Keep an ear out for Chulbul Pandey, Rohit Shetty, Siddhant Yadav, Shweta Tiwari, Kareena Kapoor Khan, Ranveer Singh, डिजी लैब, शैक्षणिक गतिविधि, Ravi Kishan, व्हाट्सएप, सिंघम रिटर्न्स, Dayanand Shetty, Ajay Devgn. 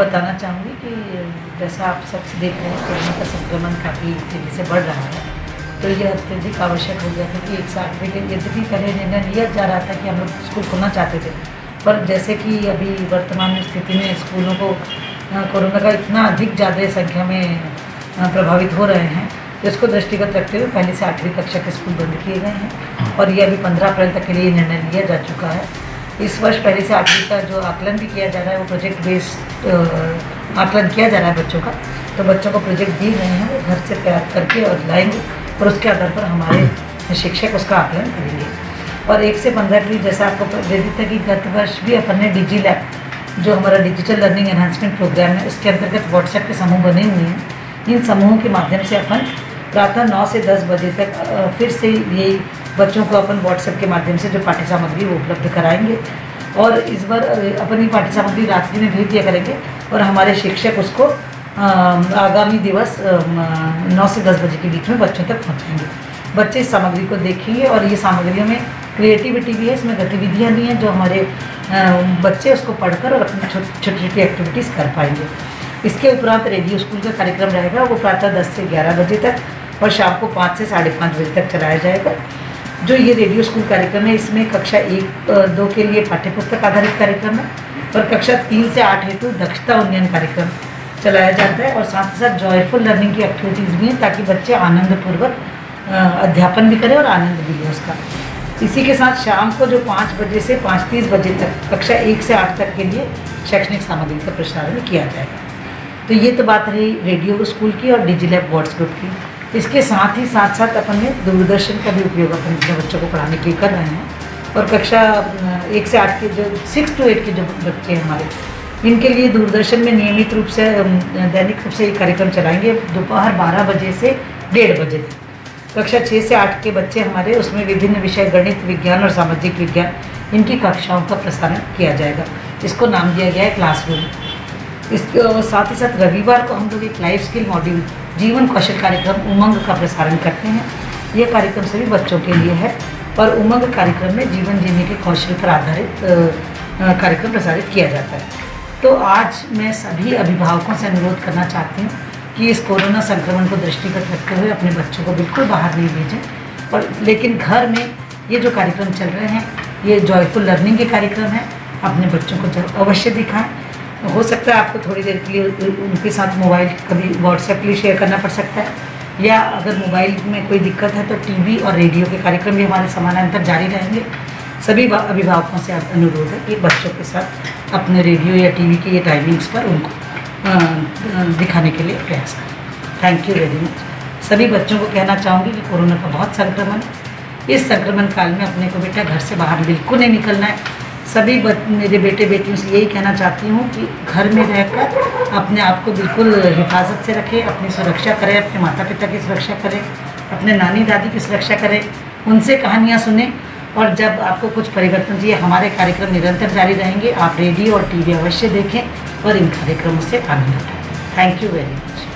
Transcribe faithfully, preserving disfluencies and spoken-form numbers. बताना चाहूँगी कि जैसा आप सब देख रहे हैं कोरोना का संक्रमण काफ़ी तेज़ी से बढ़ रहा है, तो ये अत्यधिक आवश्यक हो गया था कि एक साथ, लेकिन यद्यपि पहले निर्णय लिया जा रहा था कि हम लोग स्कूल खोलना चाहते थे, पर जैसे कि अभी वर्तमान स्थिति में स्कूलों को कोरोना का इतना अधिक ज़्यादा संख्या में प्रभावित हो रहे हैं, तो इसको दृष्टिगत रखते हुए पहले से आठवीं कक्षा के स्कूल बंद किए गए हैं और ये अभी पंद्रह अप्रैल तक के लिए निर्णय लिया जा चुका है। इस वर्ष पहले से आठवीं का जो आकलन भी किया जा रहा है वो प्रोजेक्ट बेस्ड आकलन किया जा रहा है बच्चों का, तो बच्चों को प्रोजेक्ट दिए गए हैं, वो घर से तैयार करके और लाएंगे और उसके आधार पर हमारे शिक्षक उसका आकलन करेंगे। और एक से पंद्रह के लिए जैसा आपको दे दी था कि गत वर्ष भी अपन ने डिजी लैब, जो हमारा डिजिटल लर्निंग एनहांसमेंट प्रोग्राम है, उसके अंतर्गत व्हाट्सएप के समूह बने हुए हैं। इन समूहों के माध्यम से अपन प्रातः नौ से दस बजे तक फिर से ये बच्चों को अपन व्हाट्सएप के माध्यम से जो पाठ्य सामग्री वो उपलब्ध कराएंगे, और इस बार अपन ये पाठ्य सामग्री रात्रि में भेज दिया करेंगे और हमारे शिक्षक उसको आगामी दिवस नौ से दस बजे के बीच में बच्चों तक पहुँचाएँगे। बच्चे इस सामग्री को देखेंगे और ये सामग्रियों में क्रिएटिविटी भी है, इसमें गतिविधियाँ भी हैं जो हमारे बच्चे उसको पढ़कर और अपनी छोटी छोटी एक्टिविटीज़ कर पाएंगे। इसके उपरांत रेडियो स्कूल का कार्यक्रम रहेगा, वो प्रातः दस से ग्यारह बजे तक और शाम को पाँच से साढ़े पाँच बजे तक चलाया जाएगा। जो ये रेडियो स्कूल कार्यक्रम है, इसमें कक्षा एक दो के लिए पाठ्यपुस्तक आधारित कार्यक्रम है और कक्षा तीन से आठ हेतु दक्षता उन्नयन कार्यक्रम चलाया जाता है और साथ ही साथ जॉयफुल लर्निंग की एक्टिविटीज़ भी हैं, ताकि बच्चे आनंदपूर्वक अध्यापन भी करें और आनंद भी लें उसका। इसी के साथ शाम को जो पाँच बजे से पाँच तीस बजे तक कक्षा एक से आठ तक के लिए शैक्षणिक सामग्री का प्रसारण किया जाएगा। तो ये तो बात रही रेडियो स्कूल की और डिजी लैब व्हाट्स ग्रुप की। इसके साथ ही साथ साथ अपन ने दूरदर्शन का भी उपयोग अपन अपने बच्चों को पढ़ाने के लिए कर रहे हैं और कक्षा एक से आठ के जो सिक्स टू एट के जो बच्चे हैं हमारे, इनके लिए दूरदर्शन में नियमित रूप से दैनिक रूप से ये कार्यक्रम चलाएँगे दोपहर बारह बजे से डेढ़ बजे तक। कक्षा छः से आठ के बच्चे हमारे, उसमें विभिन्न विषय गणित, विज्ञान और सामाजिक विज्ञान, इनकी कक्षाओं का प्रसारण किया जाएगा। इसको नाम दिया गया है क्लासरूम। इसके साथ ही साथ रविवार को हम लोग एक लाइफ स्किल मॉड्यूल जीवन कौशल कार्यक्रम उमंग का प्रसारण करते हैं। यह कार्यक्रम सभी बच्चों के लिए है और उमंग कार्यक्रम में जीवन जीने के कौशल पर आधारित कार्यक्रम प्रसारित किया जाता है। तो आज मैं सभी अभिभावकों से अनुरोध करना चाहती हूँ कि इस कोरोना संक्रमण को दृष्टिगत रखते हुए अपने बच्चों को बिल्कुल बाहर नहीं भेजें, और लेकिन घर में ये जो कार्यक्रम चल रहे हैं ये जॉयफुल लर्निंग के कार्यक्रम हैं, अपने बच्चों को अवश्य दिखाएं। हो सकता है आपको थोड़ी देर के लिए उनके साथ मोबाइल कभी व्हाट्सएप के लिए शेयर करना पड़ सकता है, या अगर मोबाइल में कोई दिक्कत है तो टीवी और रेडियो के कार्यक्रम भी हमारे समानांतर जारी रहेंगे। सभी अभिभावकों से अनुरोध है कि बच्चों के साथ अपने रेडियो या टीवी के ये टाइमिंग्स पर उनको दिखाने के लिए प्रयास करें। Thank you very much. सभी बच्चों को कहना चाहूँगी कि कोरोना का बहुत संक्रमण, इस संक्रमण काल में अपने को बेटा घर से बाहर बिल्कुल नहीं निकलना है। सभी मेरे बेटे बेटियों से यही कहना चाहती हूँ कि घर में रहकर अपने आप को बिल्कुल हिफाजत से रखें, अपनी सुरक्षा करें, अपने माता पिता की सुरक्षा करें, अपने नानी दादी की सुरक्षा करें, उनसे कहानियाँ सुने। और जब आपको कुछ परिवर्तन चाहिए, हमारे कार्यक्रम निरंतर जारी रहेंगे, आप रेडियो और टीवी अवश्य देखें और इन कार्यक्रमों से आनंद उठाएं। Thank you very much.